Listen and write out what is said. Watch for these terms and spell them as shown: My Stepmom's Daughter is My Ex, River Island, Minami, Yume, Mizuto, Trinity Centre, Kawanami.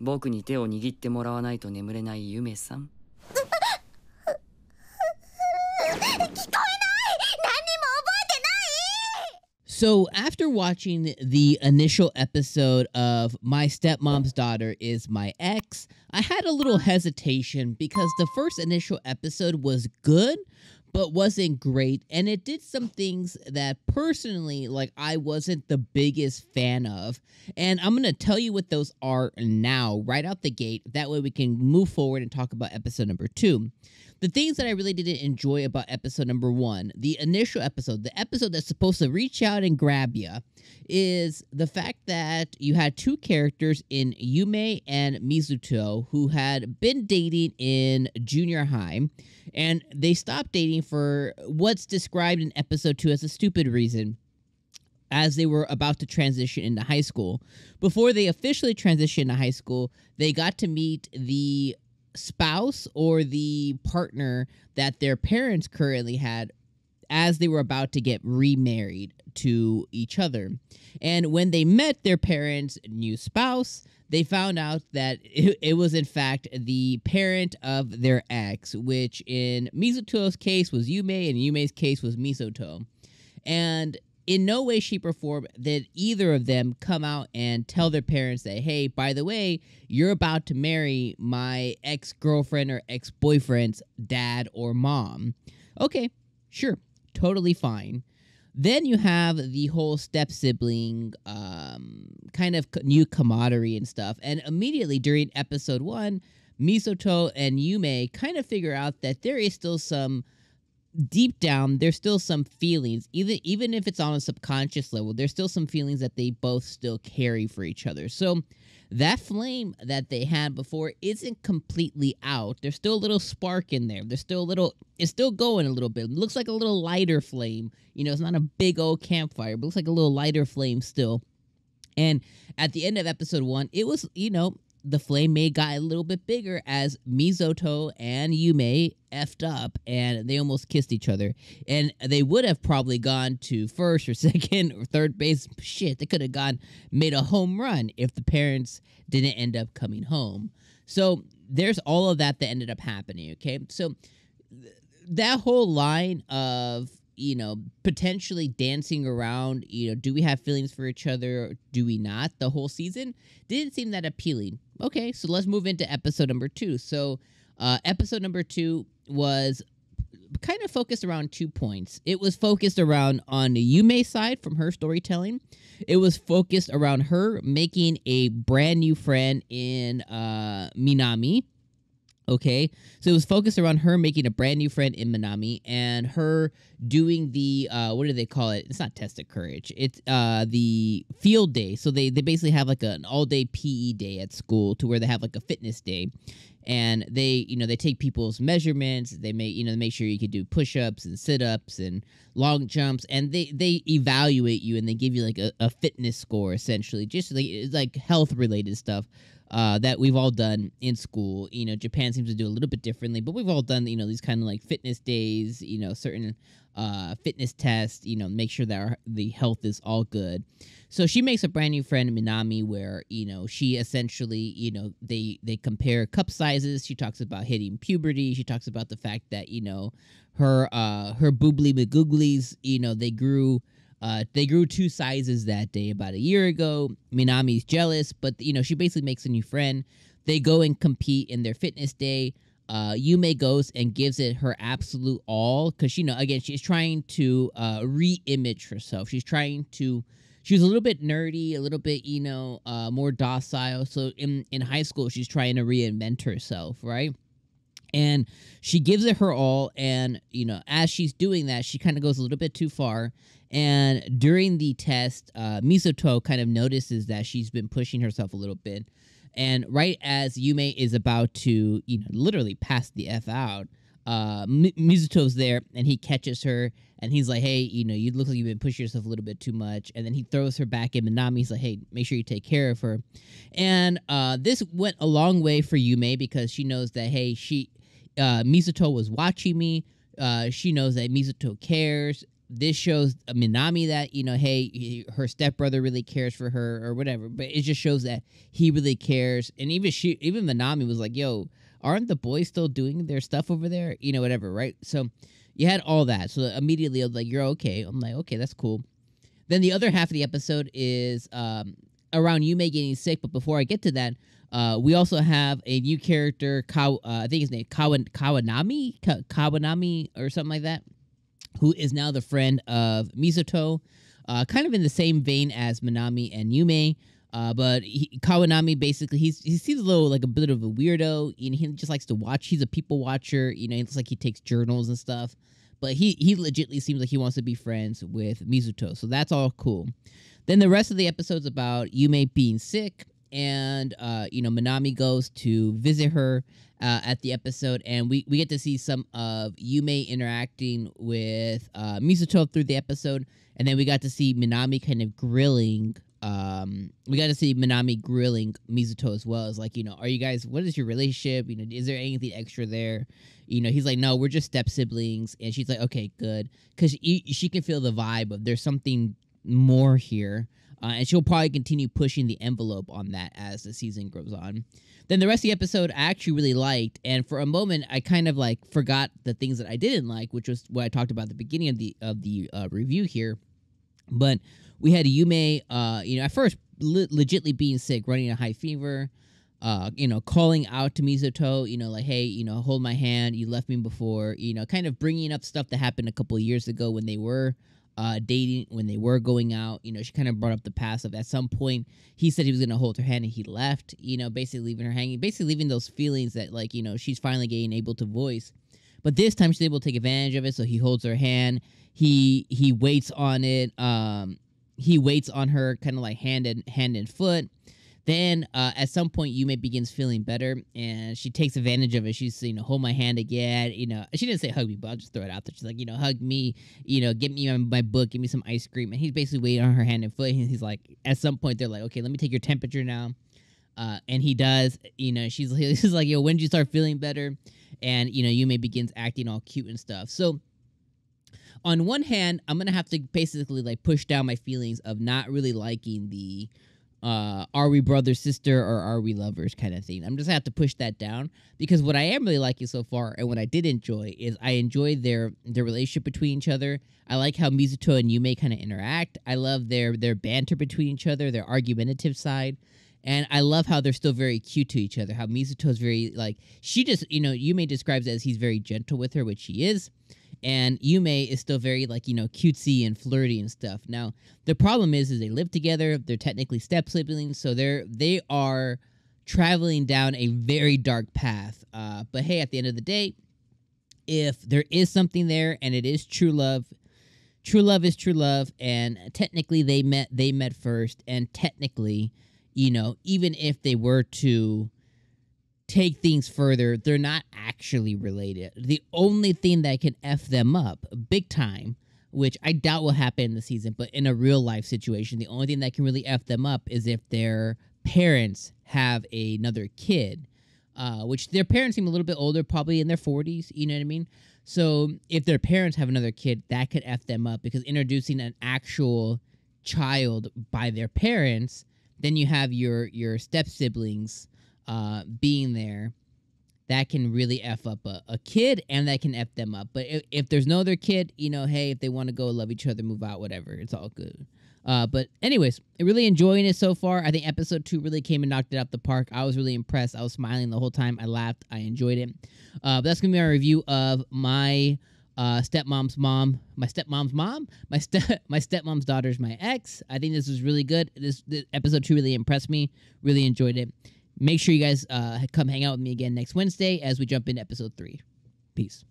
僕に手を握ってもらわないと眠れない夢さん。聞こえない。何も覚えてない。So after watching the initial episode of My Stepmom's Daughter is My Ex, I had a little hesitation because the first initial episode was good, but wasn't great, and it did some things that personally, like, I wasn't the biggest fan of, and I'm gonna tell you what those are now, right out the gate, that way we can move forward and talk about episode number 2. The things that I really didn't enjoy about episode number 1, the initial episode, the episode that's supposed to reach out and grab you, is the fact that you had two characters in Yume and Mizuto who had been dating in junior high, and they stopped dating for what's described in episode 2 as a stupid reason, as they were about to transition into high school. Before they officially transitioned to high school, they got to meet the spouse or the partner that their parents currently had as they were about to get remarried to each other. And when they met their parents' new spouse, they found out that it was in fact the parent of their ex, which in Mizuto's case was Yume, and Yume's case was Mizuto. And in no way, shape, or form did either of them come out and tell their parents that, hey, by the way, you're about to marry my ex-girlfriend or ex-boyfriend's dad or mom. Okay, sure, totally fine. Then you have the whole step-sibling kind of new camaraderie and stuff. And immediately during episode 1, Mizuto and Yume kind of figure out that there is still some... deep down, there's still some feelings, even if it's on a subconscious level, there's still some feelings that they both still carry for each other. So that flame that they had before isn't completely out. There's still a little spark in there. There's still a little, it's still going a little bit. It looks like a little lighter flame. You know, it's not a big old campfire, but it looks like a little lighter flame still. And at the end of episode 1, it was, you know, the flame may got a little bit bigger as Mizuto and Yume effed up and they almost kissed each other. And they would have probably gone to first or second or third base. Shit, they could have gone, made a home run if the parents didn't end up coming home. So there's all of that ended up happening, okay? So that whole line of, you know, potentially dancing around, you know, do we have feelings for each other or do we not, the whole season didn't seem that appealing. Okay, so let's move into episode number 2. So episode number 2 was kind of focused around 2 points. It was focused around on Yume's side from her storytelling. It was focused around her making a brand new friend in Minami. Okay, so it was focused around her making a brand new friend in Minami and her doing the, what do they call it? It's not test of courage. It's the field day. So they basically have like an all-day PE day at school to where they have like a fitness day. And they, you know, they take people's measurements. They make, you know, make sure you can do push-ups and sit-ups and long jumps. And they evaluate you and they give you like a fitness score essentially. Just like health-related stuff. That we've all done in school. You know, Japan seems to do a little bit differently, but we've all done, you know, these kind of like fitness days, you know, certain fitness tests, you know, make sure that the health is all good. So she makes a brand new friend, Minami, where, you know, she essentially, you know, they compare cup sizes. She talks about hitting puberty. She talks about the fact that, you know, her boobly magooglies, you know, they grew 2 sizes that day about a year ago. Minami's jealous, but, you know, she basically makes a new friend. They go and compete in their fitness day. Yume goes and gives it her absolute all because, you know, again, she's trying to re-image herself. She's trying to... She was a little bit nerdy, a little bit, you know, more docile. So in high school, she's trying to reinvent herself, right? And she gives it her all, and, you know, as she's doing that, she kind of goes a little bit too far, and during the test, Mizuto kind of notices that she's been pushing herself a little bit, and right as Yume is about to, you know, literally pass the F out, Mizuto's there, and he catches her, and he's like, hey, you know, you look like you've been pushing yourself a little bit too much, and then he throws her back in Minami. He's like, hey, make sure you take care of her, and this went a long way for Yume because she knows that, hey, Mizuto was watching me. She knows that Mizuto cares. this shows Minami that, you know, hey, her stepbrother really cares for her or whatever. But it just shows that he really cares. And even Minami was like, yo, aren't the boys still doing their stuff over there? You know, whatever, right? So you had all that. So immediately I was like, you're okay. I'm like, okay, that's cool. Then the other half of the episode is around Yume getting sick. But before I get to that, we also have a new character, I think his name Kawanami or something like that, who is now the friend of Mizuto, kind of in the same vein as Minami and Yume. But Kawanami, basically, he seems a little like a bit of a weirdo, and he just likes to watch. He's a people watcher, you know. It looks like he takes journals and stuff. But he legitimately seems like he wants to be friends with Mizuto, so that's all cool. Then the rest of the episode's about Yume being sick, and you know, Minami goes to visit her at the episode, and we get to see some of Yume interacting with Mizuto through the episode, and then we got to see Minami kind of grilling. We got to see Minami grilling Mizuto as well. It's like, you know, are you guys, what is your relationship? You know, is there anything extra there? You know, he's like, no, we're just step siblings. And she's like, okay, good. Because she can feel the vibe of there's something more here. And she'll probably continue pushing the envelope on that as the season goes on. Then the rest of the episode I actually really liked. And for a moment, I kind of like forgot the things that I didn't like, which was what I talked about at the beginning of the review here. But we had Yume, you know, at first legitimately being sick, running a high fever, you know, calling out to Mizuto, you know, like, hey, you know, hold my hand, you left me before, you know, kind of bringing up stuff that happened a couple of years ago when they were dating, when they were going out. You know, she kind of brought up the past of at some point he said he was going to hold her hand and he left, you know, basically leaving her hanging, basically leaving those feelings that, like, you know, she's finally getting able to voice. But this time she's able to take advantage of it, so he holds her hand. He waits on it. He waits on her, kind of like hand and foot. Then at some point, Yume begins feeling better, and she takes advantage of it. She's, you know, hold my hand again. You know, she didn't say hug me, but I'll just throw it out there. She's like, you know, hug me. You know, give me my book, give me some ice cream. And he's basically waiting on her hand and foot. And he's like, at some point, they're like, okay, let me take your temperature now. And he does. You know, he's like, yo, when did you start feeling better? And, you know, Yume begins acting all cute and stuff. So on one hand, I'm going to have to basically, like, push down my feelings of not really liking the are we brother, sister, or are we lovers kind of thing. I'm just going to have to push that down, because what I am really liking so far, and what I did enjoy, is I enjoyed their relationship between each other. I like how Mizuto and Yume kind of interact. I love their banter between each other, their argumentative side. And I love how they're still very cute to each other, how Mizuto's very, like, she just, you know, Yume describes it as he's very gentle with her, which he is. And Yume is still very, like, you know, cutesy and flirty and stuff. Now, the problem is they live together. They're technically step-siblings, so they are traveling down a very dark path. But, hey, at the end of the day, if there is something there and it is true love, true love is true love. And technically they met first, and technically, you know, even if they were to take things further, they're not actually related. The only thing that can F them up big time, which I doubt will happen in the season, but in a real life situation, the only thing that can really F them up is if their parents have another kid, which their parents seem a little bit older, probably in their 40s, you know what I mean? So if their parents have another kid, that could F them up, because introducing an actual child by their parents, then you have your step-siblings being there. That can really F up a kid, and that can F them up. But if there's no other kid, you know, hey, if they want to go love each other, move out, whatever, it's all good. But anyways, really enjoying it so far. I think episode 2 really came and knocked it out the park. I was really impressed. I was smiling the whole time. I laughed. I enjoyed it. But that's going to be our review of My Stepmom's Daughter is My Ex. I think this was really good. This episode 2 really impressed me. Really enjoyed it. Make sure you guys come hang out with me again next Wednesday as we jump into episode 3. Peace.